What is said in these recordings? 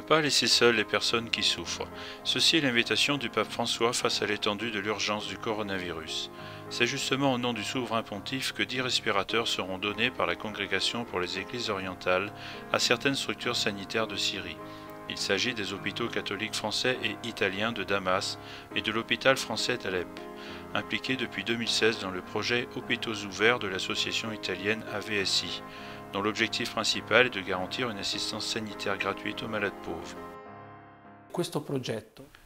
ne pas laisser seules les personnes qui souffrent. Ceci est l'invitation du pape François face à l'étendue de l'urgence du coronavirus. C'est justement au nom du souverain pontife que 10 respirateurs seront donnés par la Congrégation pour les Églises Orientales à certaines structures sanitaires de Syrie. Il s'agit des hôpitaux catholiques français et italiens de Damas et de l'hôpital français d'Alep, impliqués depuis 2016 dans le projet Hôpitaux ouverts de l'association italienne AVSI, dont l'objectif principal est de garantir une assistance sanitaire gratuite aux malades pauvres.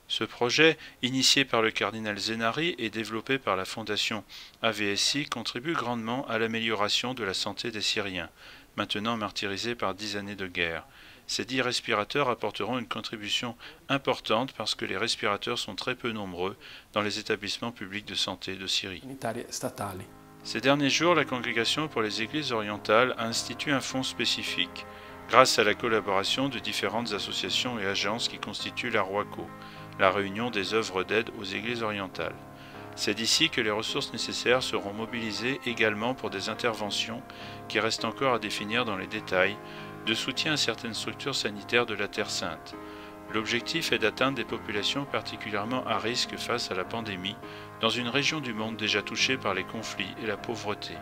Ce projet, initié par le cardinal Zenari et développé par la fondation AVSI, contribue grandement à l'amélioration de la santé des Syriens, maintenant martyrisés par 10 années de guerre. Ces 10 respirateurs apporteront une contribution importante parce que les respirateurs sont très peu nombreux dans les établissements publics de santé de Syrie. Ces derniers jours, la Congrégation pour les Églises Orientales a institué un fonds spécifique, grâce à la collaboration de différentes associations et agences qui constituent la ROACO, la Réunion des œuvres d'aide aux Églises Orientales. C'est d'ici que les ressources nécessaires seront mobilisées également pour des interventions qui restent encore à définir dans les détails, de soutien à certaines structures sanitaires de la Terre Sainte. L'objectif est d'atteindre des populations particulièrement à risque face à la pandémie, dans une région du monde déjà touchée par les conflits et la pauvreté.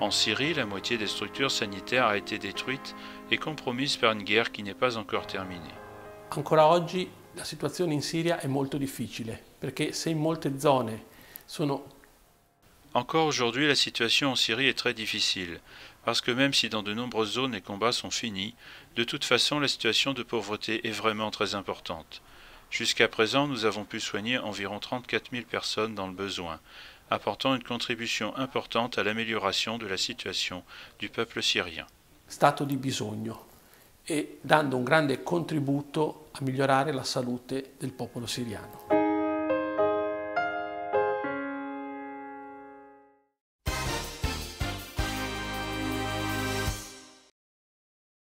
En Syrie, la moitié des structures sanitaires a été détruite et compromise par une guerre qui n'est pas encore terminée. Ancora oggi, la situazione in Siria è molto difficile, perché se in molte zone sono... Encore aujourd'hui, la situation en Syrie est très difficile, parce que même si dans de nombreuses zones les combats sont finis, de toute façon la situation de pauvreté est vraiment très importante. Jusqu'à présent, nous avons pu soigner environ 34 000 personnes dans le besoin, apportant une contribution importante à l'amélioration de la situation du peuple syrien. Stato di bisogno e dando un grande contributo a migliorare la salute del popolo siriano.